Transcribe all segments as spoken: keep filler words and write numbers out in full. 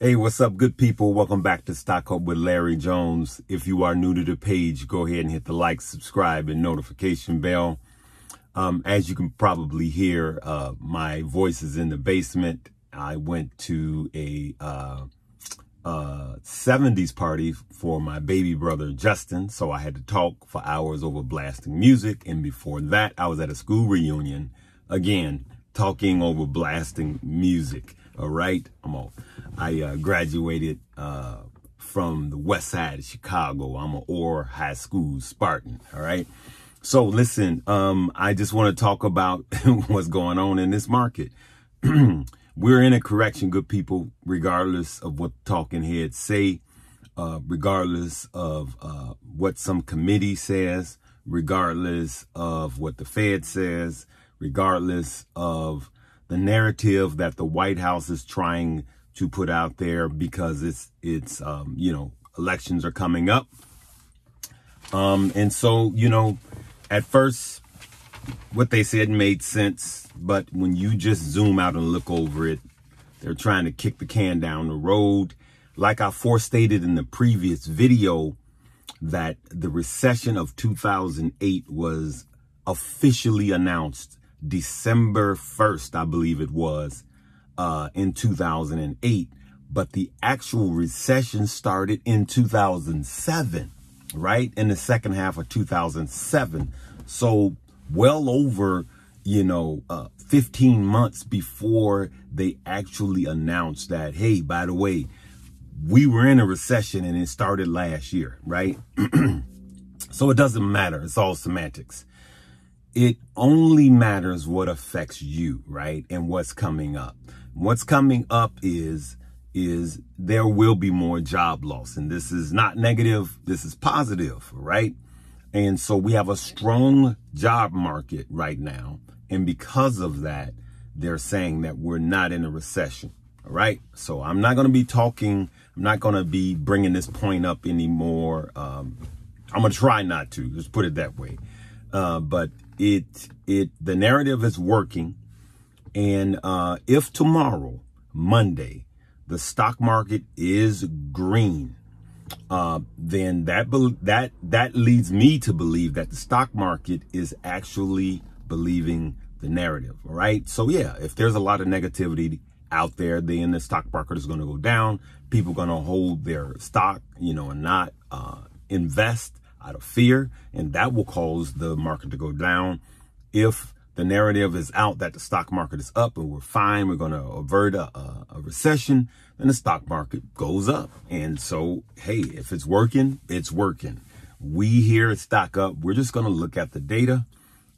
Hey, what's up, good people? Welcome back to Stock Up with Larry Jones. If you are new to the page, go ahead and hit the like, subscribe, and notification bell. Um, as you can probably hear, uh, my voice is in the basement. I went to a uh, uh, seventies party for my baby brother, Justin, so I had to talk for hours over blasting music. And before that, I was at a school reunion, again, talking over blasting music. All right, I'm on. I uh, graduated uh, from the west side of Chicago. I'm an Orr High School Spartan, all right? So listen, um, I just want to talk about what's going on in this market. We're in a correction, good people, regardless of what talking heads say, uh, regardless of uh, what some committee says, regardless of what the Fed says, regardless of the narrative that the White House is trying to put out there because it's, it's um, you know, elections are coming up. Um, and so, you know, at first, what they said made sense. But when you just zoom out and look over it, they're trying to kick the can down the road. Like I forestated in the previous video, that the recession of two thousand eight was officially announced December first, I believe it was, uh, in two thousand eight, but the actual recession started in two thousand seven, right? In the second half of two thousand seven. So well over, you know, uh, fifteen months before they actually announced that, hey, by the way, we were in a recession and it started last year, right? So it doesn't matter. It's all semantics. It only matters what affects you, right? And what's coming up. What's coming up is, is there will be more job loss. And this is not negative. This is positive, right? And so we have a strong job market right now. And because of that, they're saying that we're not in a recession, all right? So I'm not going to be talking. I'm not going to be bringing this point up anymore. Um, I'm going to try not to. Let's put it that way. Uh, but it, it, the narrative is working. And, uh, if tomorrow, Monday, the stock market is green, uh, then that, that, that leads me to believe that the stock market is actually believing the narrative. All right. So yeah, if there's a lot of negativity out there, then the stock market is going to go down. People are going to hold their stock, you know, and not, uh, invest out of fear, and that will cause the market to go down. If the narrative is out that the stock market is up and we're fine, we're going to avert a, a, a recession, then the stock market goes up. And so, hey, if it's working, it's working. We here at Stock Up, we're just going to look at the data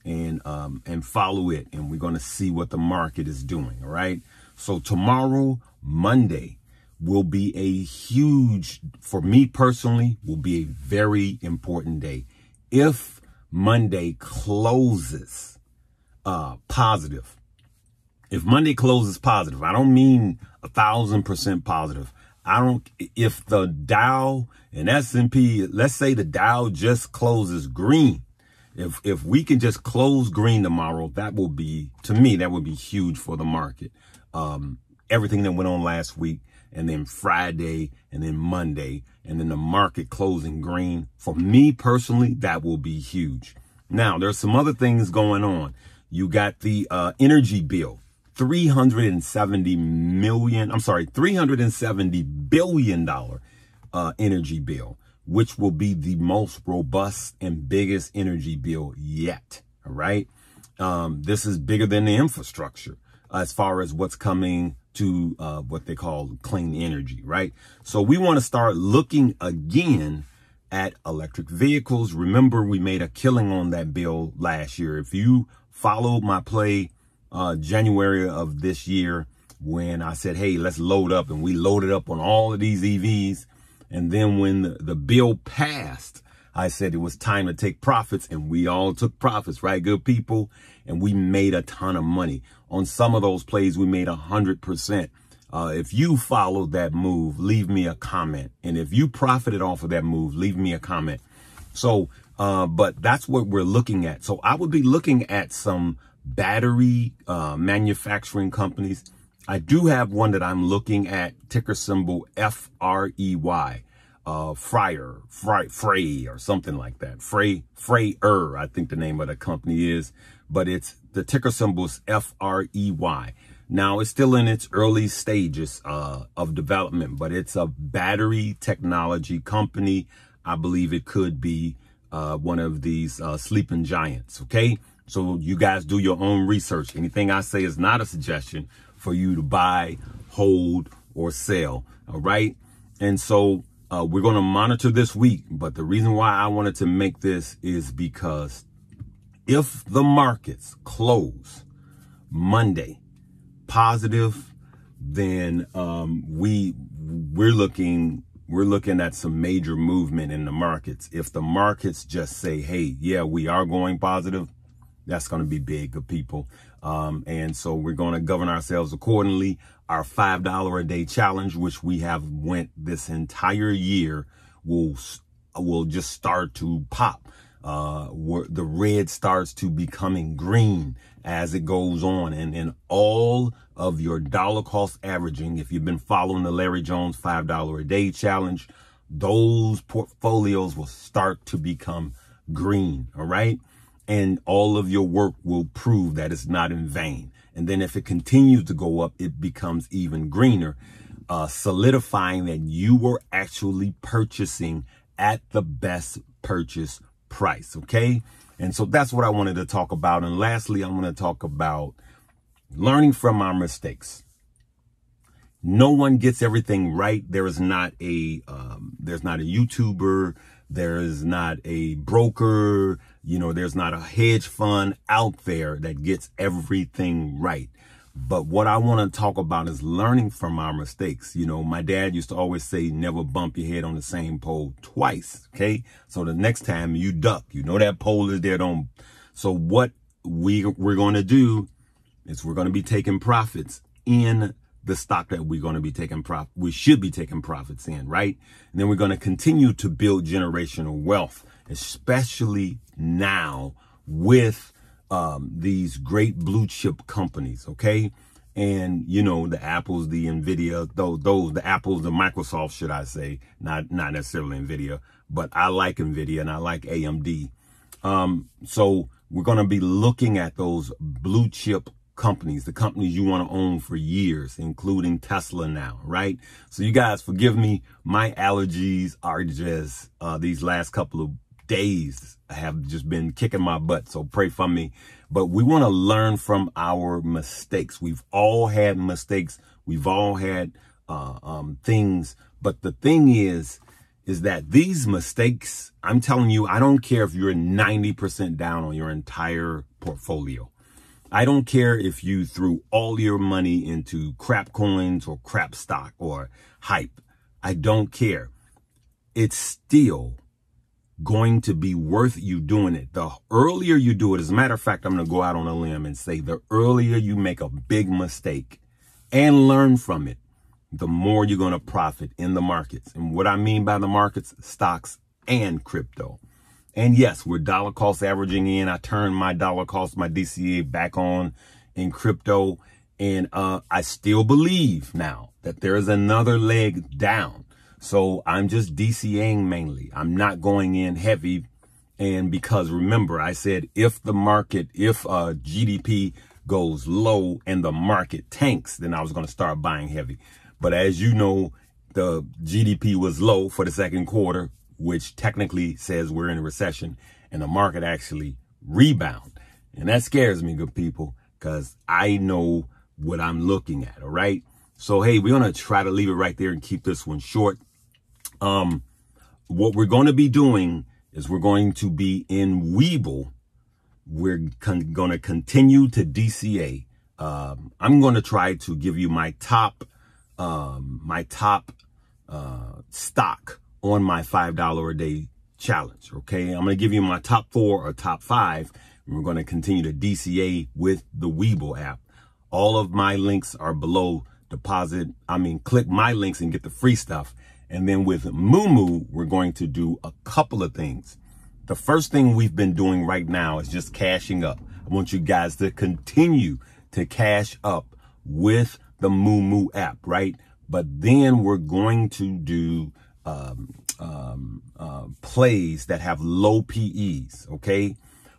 and um, and follow it, and we're going to see what the market is doing. All right. So tomorrow, Monday, will be a huge, for me personally, will be a very important day. If Monday closes uh, positive, if Monday closes positive, I don't mean a thousand percent positive. I don't, if the Dow and S and P, let's say the Dow just closes green. If, if we can just close green tomorrow, that will be, to me, that would be huge for the market. Um, everything that went on last week, and then Friday, and then Monday, and then the market closing green. For me personally, that will be huge. Now, there's some other things going on. You got the uh, energy bill, three hundred seventy million, I'm sorry, three hundred seventy billion dollars uh, energy bill, which will be the most robust and biggest energy bill yet, all right? Um, this is bigger than the infrastructure as far as what's coming to uh, what they call clean energy, right? So we want to start looking again at electric vehicles. Remember, we made a killing on that bill last year. If you followed my play uh, January of this year, when I said, hey, let's load up, and we loaded up on all of these E Vs. And then when the, the bill passed, I said it was time to take profits, and we all took profits, right, good people? And we made a ton of money. On some of those plays, we made one hundred percent. Uh, if you followed that move, leave me a comment. And if you profited off of that move, leave me a comment. So, uh, but that's what we're looking at. So I would be looking at some battery uh, manufacturing companies. I do have one that I'm looking at, ticker symbol F R E Y, uh, Freyr, Frey, Frey, or something like that. Frey, Freyr, I think the name of the company is, but it's the ticker symbol is F R E Y. Now, it's still in its early stages uh, of development, but it's a battery technology company. I believe it could be uh, one of these uh, sleeping giants, okay? So you guys do your own research. Anything I say is not a suggestion for you to buy, hold, or sell, all right? And so uh, we're gonna monitor this week, but the reason why I wanted to make this is because if the markets close Monday positive, then um, we, we're looking, we're looking at some major movement in the markets. If the markets just say, hey, yeah, we are going positive, that's gonna be big, good people. Um, and so we're going to govern ourselves accordingly. Our five dollar a day challenge, which we have went this entire year, will, will just start to pop. Uh, where the red starts to becoming green as it goes on. And in all of your dollar cost averaging, if you've been following the Larry Jones five dollar a day challenge, those portfolios will start to become green. All right. And all of your work will prove that it's not in vain. And then if it continues to go up, it becomes even greener, uh, solidifying that you were actually purchasing at the best purchase price. Okay. And so that's what I wanted to talk about. And lastly, I'm going to talk about learning from our mistakes. No one gets everything right. There is not a, um, there's not a YouTuber. There is not a broker. You know, there's not a hedge fund out there that gets everything right. But what I want to talk about is learning from our mistakes. You know, my dad used to always say, never bump your head on the same pole twice. Okay. So the next time you duck, you know, that pole is there. Don't. So what we, we're going to do is we're going to be taking profits in the stock that we're going to be taking profit. We should be taking profits in, right? And then we're going to continue to build generational wealth, especially now with um, these great blue chip companies, okay? And, you know, the Apples, the Nvidia, those, those, the Apples, the Microsoft, should I say, not, not necessarily Nvidia, but I like Nvidia and I like A M D. Um, so we're going to be looking at those blue chip companies, the companies you want to own for years, including Tesla now, right? So you guys forgive me. My allergies are just, uh, these last couple of days have just been kicking my butt, so pray for me. But we want to learn from our mistakes. We've all had mistakes. We've all had uh, um, things. But the thing is, is that these mistakes, I'm telling you, I don't care if you're ninety percent down on your entire portfolio. I don't care if you threw all your money into crap coins or crap stock or hype. I don't care. It's still going to be worth you doing it. The earlier you do it, as a matter of fact, I'm going to go out on a limb and say the earlier you make a big mistake and learn from it, the more you're going to profit in the markets. And what I mean by the markets, stocks and crypto. And yes, we're dollar cost averaging in. I turned my dollar cost, my D C A back on in crypto. And uh, I still believe now that there is another leg down. So I'm just DCAing mainly. I'm not going in heavy. And because remember, I said, if the market, if uh, G D P goes low and the market tanks, then I was going to start buying heavy. But as you know, the G D P was low for the second quarter, which technically says we're in a recession, and the market actually rebound. And that scares me, good people, because I know what I'm looking at. All right. So, hey, we're going to try to leave it right there and keep this one short. Um, what we're going to be doing is we're going to be in Webull. We're con- going to continue to D C A. Um, I'm going to try to give you my top, um, my top uh, stock on my five dollar a day challenge, okay? I'm gonna give you my top four or top five, and we're gonna continue to D C A with the Webull app. All of my links are below. Deposit, I mean, click my links and get the free stuff. And then with MooMoo, we're going to do a couple of things. The first thing we've been doing right now is just cashing up. I want you guys to continue to cash up with the MooMoo app, right? But then we're going to do um, um, uh, plays that have low P Es, okay?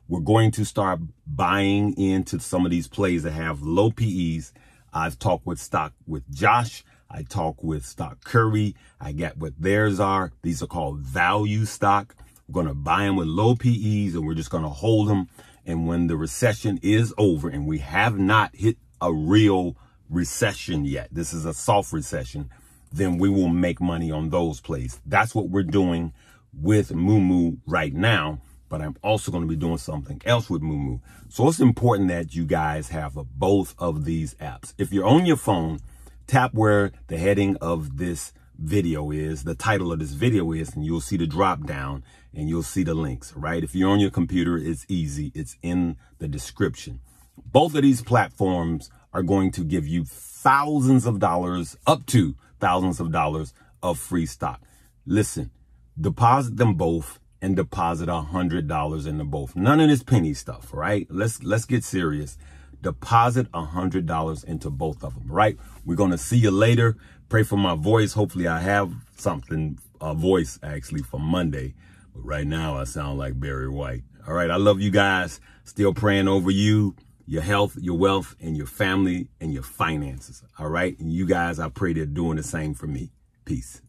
We're going to start buying into some of these plays that have low P Es. I've talked with Stock with Josh. I talk with Stock Curry. I get what theirs are. These are called value stock. We're going to buy them with low P Es, and we're just going to hold them. And when the recession is over, and we have not hit a real recession yet, this is a soft recession, then we will make money on those plays. That's what we're doing with MooMoo right now. But I'm also going to be doing something else with MooMoo. So it's important that you guys have a, both of these apps. If you're on your phone, tap where the heading of this video is, the title of this video is, and you'll see the drop down and you'll see the links, right? If you're on your computer, it's easy. It's in the description. Both of these platforms are going to give you thousands of dollars, up to thousands of dollars of free stock. Listen, deposit them both and deposit a hundred dollars in the both. None of this penny stuff, right? Let's let's get serious. Deposit a hundred dollars into both of them, right? We're gonna see you later. Pray for my voice. Hopefully, I have something, a voice actually for Monday. But right now, I sound like Barry White. All right, I love you guys. Still praying over you, your health, your wealth, and your family and your finances. All right, and you guys, I pray they're doing the same for me. Peace.